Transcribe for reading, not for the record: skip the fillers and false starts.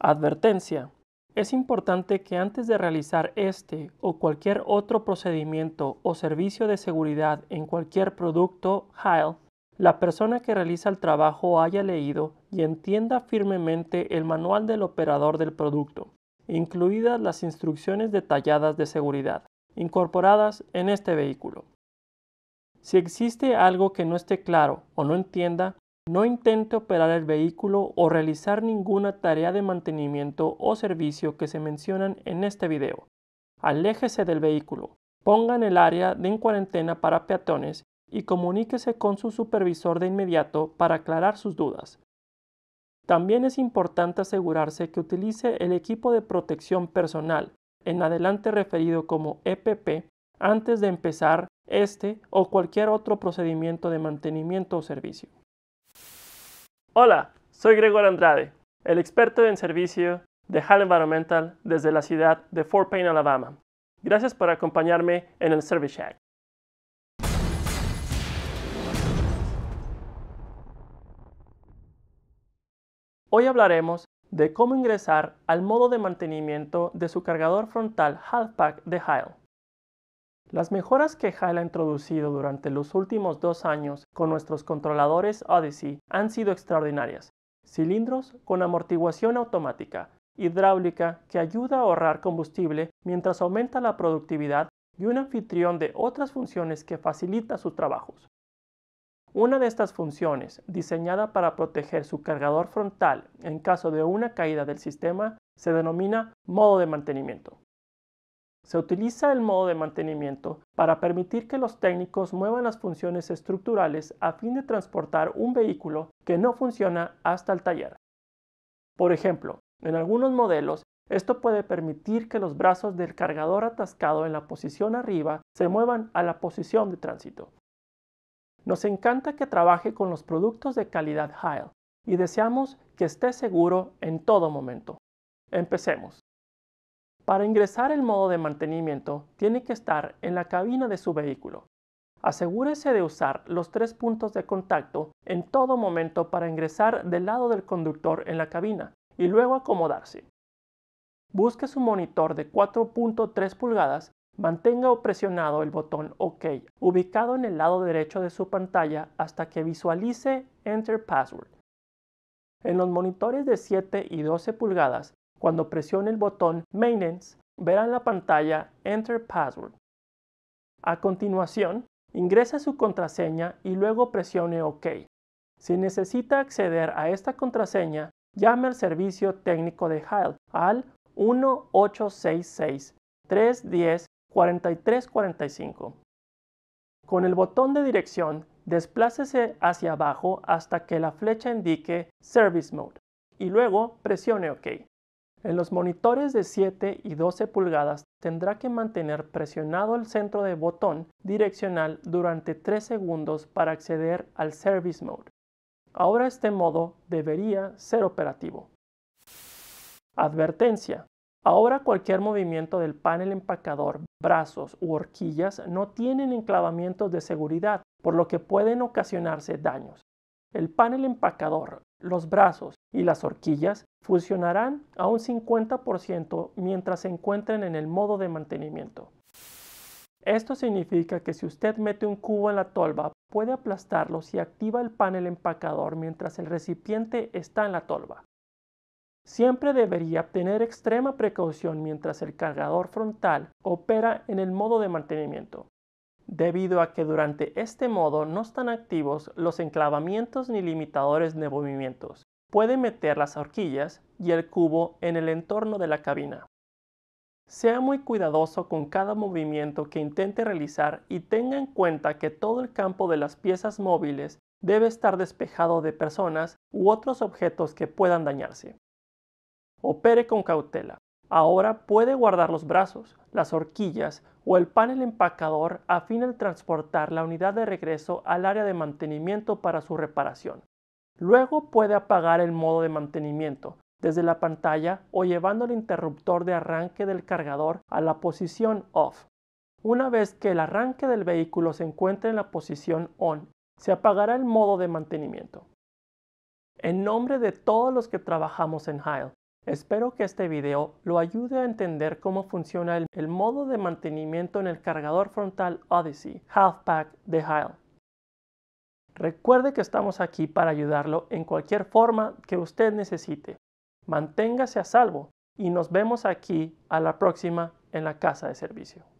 Advertencia. Es importante que antes de realizar este o cualquier otro procedimiento o servicio de seguridad en cualquier producto Heil, la persona que realiza el trabajo haya leído y entienda firmemente el manual del operador del producto, incluidas las instrucciones detalladas de seguridad incorporadas en este vehículo. Si existe algo que no esté claro o no entienda, no intente operar el vehículo o realizar ninguna tarea de mantenimiento o servicio que se mencionan en este video. Aléjese del vehículo, ponga en el área de en cuarentena para peatones y comuníquese con su supervisor de inmediato para aclarar sus dudas. También es importante asegurarse que utilice el equipo de protección personal, en adelante referido como EPP, antes de empezar este o cualquier otro procedimiento de mantenimiento o servicio. Hola, soy Gregorio Andrade, el experto en servicio de Heil Environmental desde la ciudad de Fort Payne, Alabama. Gracias por acompañarme en el Service Shack. Hoy hablaremos de cómo ingresar al modo de mantenimiento de su cargador frontal Half/Pack de Heil. Las mejoras que Heil ha introducido durante los últimos 2 años con nuestros controladores Odyssey han sido extraordinarias. Cilindros con amortiguación automática, hidráulica que ayuda a ahorrar combustible mientras aumenta la productividad y un anfitrión de otras funciones que facilita sus trabajos. Una de estas funciones, diseñada para proteger su cargador frontal en caso de una caída del sistema, se denomina modo de mantenimiento. Se utiliza el modo de mantenimiento para permitir que los técnicos muevan las funciones estructurales a fin de transportar un vehículo que no funciona hasta el taller. Por ejemplo, en algunos modelos, esto puede permitir que los brazos del cargador atascado en la posición arriba se muevan a la posición de tránsito. Nos encanta que trabaje con los productos de calidad Heil y deseamos que esté seguro en todo momento. Empecemos. Para ingresar el modo de mantenimiento, tiene que estar en la cabina de su vehículo. Asegúrese de usar los 3 puntos de contacto en todo momento para ingresar del lado del conductor en la cabina y luego acomodarse. Busque su monitor de 4.3 pulgadas, mantenga presionado el botón OK ubicado en el lado derecho de su pantalla hasta que visualice Enter Password. En los monitores de 7 y 12 pulgadas, cuando presione el botón Maintenance, verá en la pantalla Enter Password. A continuación, ingrese su contraseña y luego presione OK. Si necesita acceder a esta contraseña, llame al servicio técnico de Heil al 1-866-310-4345. Con el botón de dirección, desplácese hacia abajo hasta que la flecha indique Service Mode y luego presione OK. En los monitores de 7 y 12 pulgadas tendrá que mantener presionado el centro de botón direccional durante 3 segundos para acceder al Service Mode. Ahora este modo debería ser operativo. Advertencia. Ahora cualquier movimiento del panel empacador, brazos u horquillas no tienen enclavamientos de seguridad, por lo que pueden ocasionarse daños. El panel empacador, los brazos y las horquillas funcionarán a un 50% mientras se encuentren en el modo de mantenimiento. Esto significa que si usted mete un cubo en la tolva, puede aplastarlo si activa el panel empacador mientras el recipiente está en la tolva. Siempre debería tener extrema precaución mientras el cargador frontal opera en el modo de mantenimiento, debido a que durante este modo no están activos los enclavamientos ni limitadores de movimientos. Puede meter las horquillas y el cubo en el entorno de la cabina. Sea muy cuidadoso con cada movimiento que intente realizar y tenga en cuenta que todo el campo de las piezas móviles debe estar despejado de personas u otros objetos que puedan dañarse. Opere con cautela. Ahora puede guardar los brazos, las horquillas o el panel empacador a fin de transportar la unidad de regreso al área de mantenimiento para su reparación. Luego puede apagar el modo de mantenimiento desde la pantalla o llevando el interruptor de arranque del cargador a la posición Off. Una vez que el arranque del vehículo se encuentre en la posición On, se apagará el modo de mantenimiento. En nombre de todos los que trabajamos en Heil, Espero que este video lo ayude a entender cómo funciona el modo de mantenimiento en el cargador frontal Odyssey Half/Pack de Heil. Recuerde que estamos aquí para ayudarlo en cualquier forma que usted necesite. Manténgase a salvo y nos vemos aquí a la próxima en la casa de servicio.